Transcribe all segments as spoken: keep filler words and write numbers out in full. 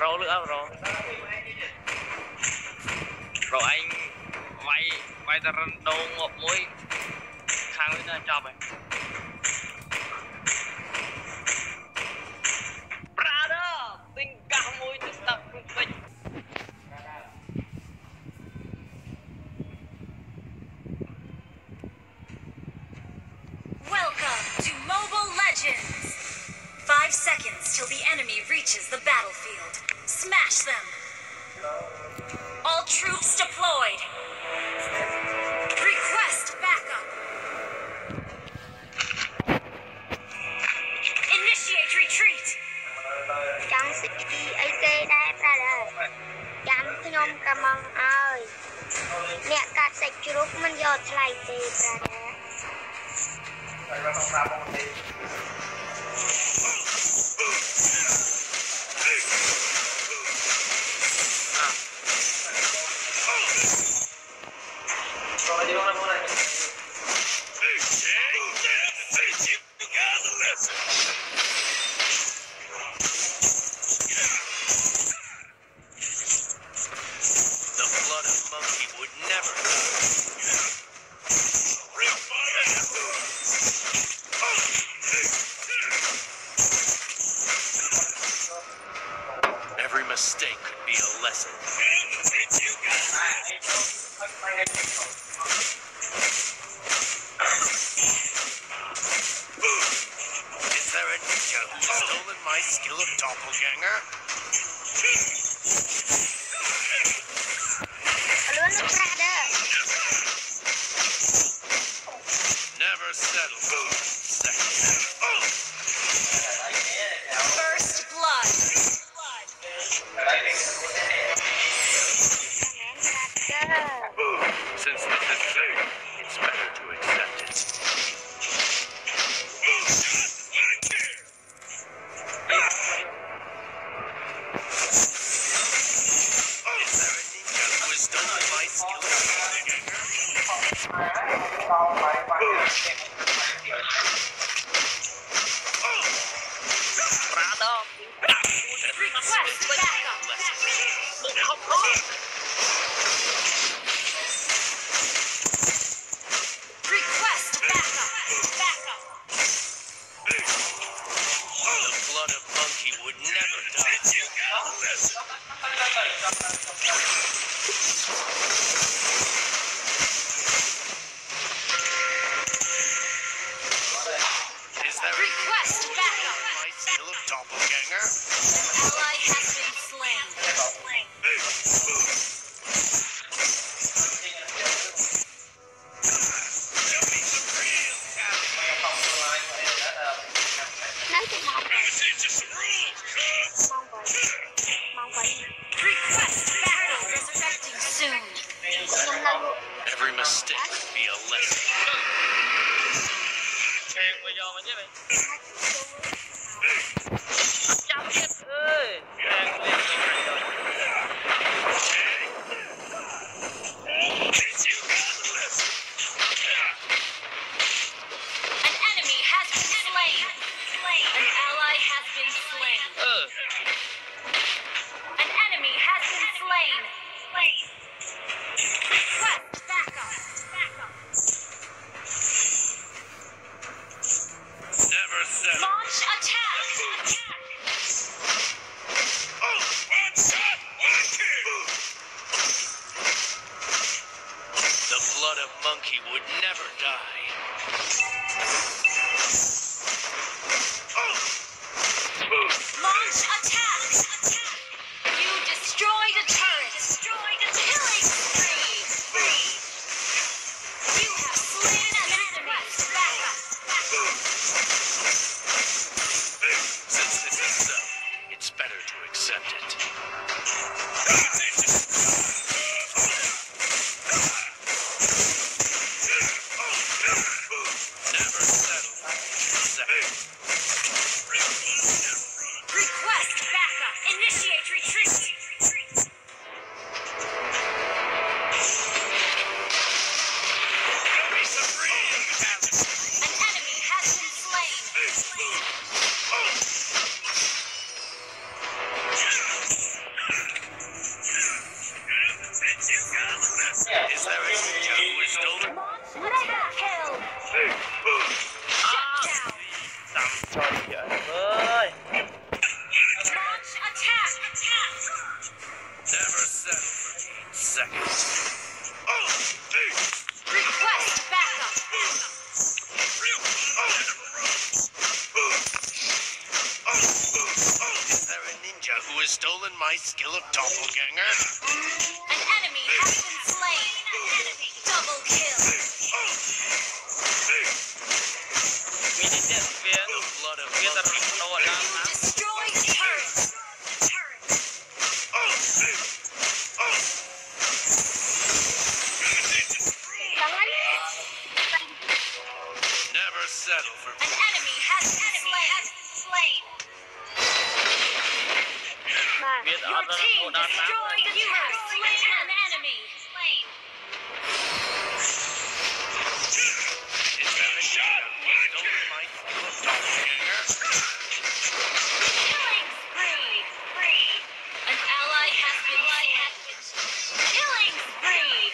pro nữa rồi rồi anh mày mày ta đâu một mũi khang với anh cho mày brother tình cảm mũi từ tập trung mình welcome to Mobile Legends. Five seconds till the enemy reaches the battlefield. Smash them! All troops deployed! Request backup! Initiate retreat! Chẳng xích đi ấy dê đai ra đời. Chẳng khi nông cả mong ơi. Mẹ cạp sạch chụp mình dọt lại dê ra đời. Tại ra không ra bông đi. Request backup. Initiate. who has stolen my skill of doppelganger? An enemy has been slain. Double kill. We need that fear of blood of fear that people know what I'm at. Destroy the turret. Never settle for an enemy has been slain. slain. Your team destroyed the turret. Slain an enemy. Slain. It's been a shot. Don't mind you a doppelganger. Killing spree. Free. An ally has been slain. Killing spree.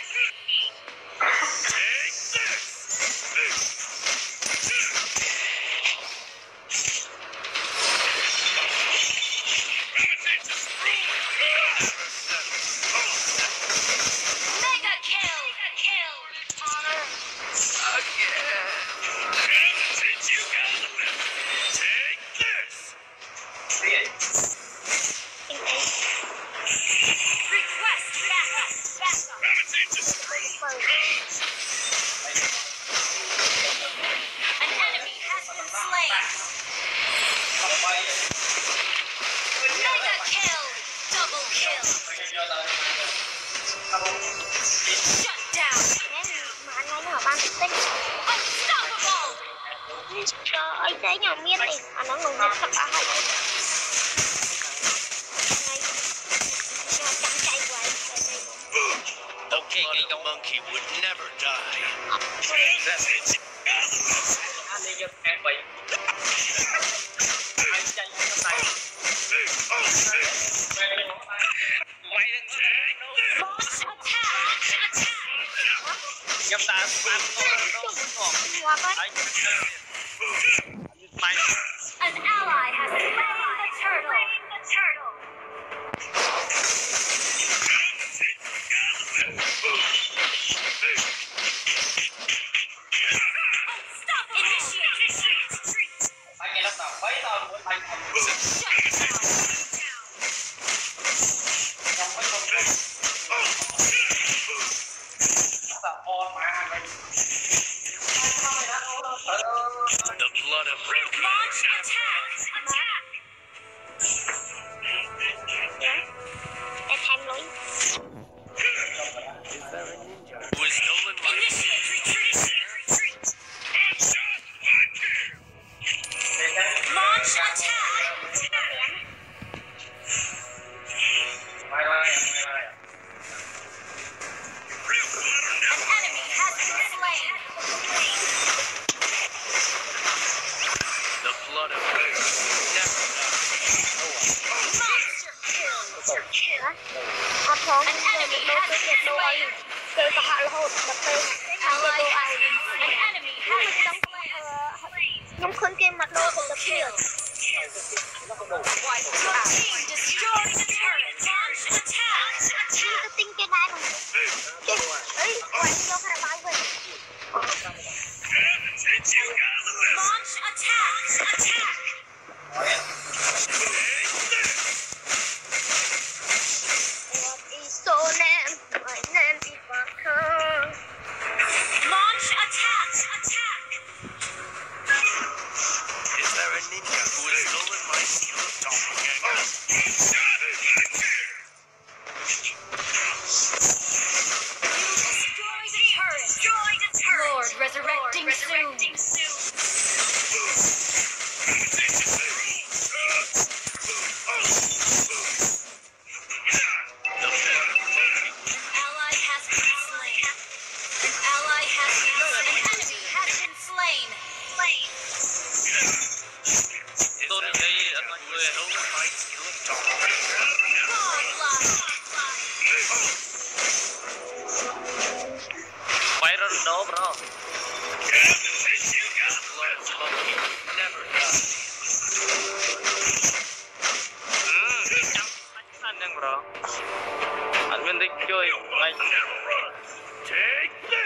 Take this.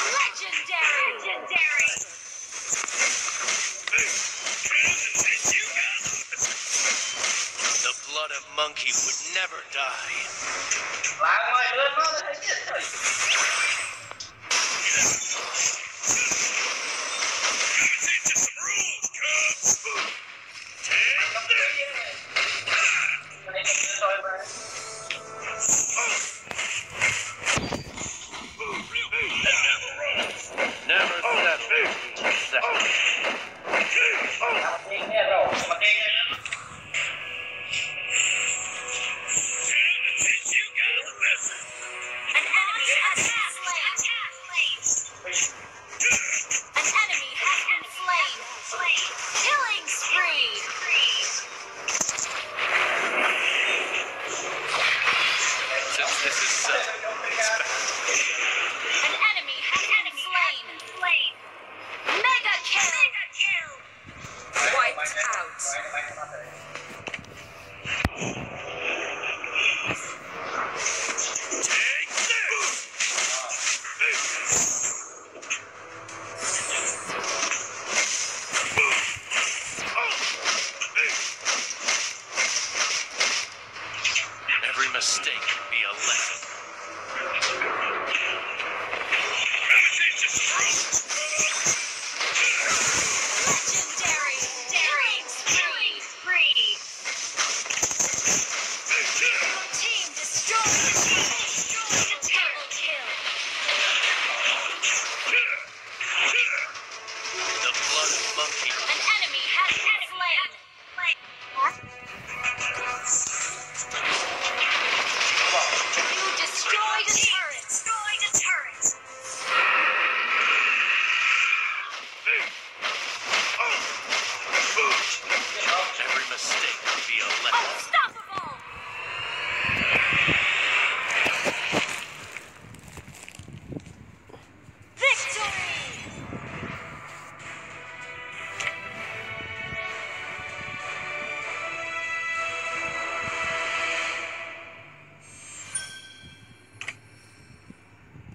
Legendary! Legendary! monkey would never die. Into some rules, cubs. Take this. Never settle. Never settle.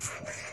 Thank you.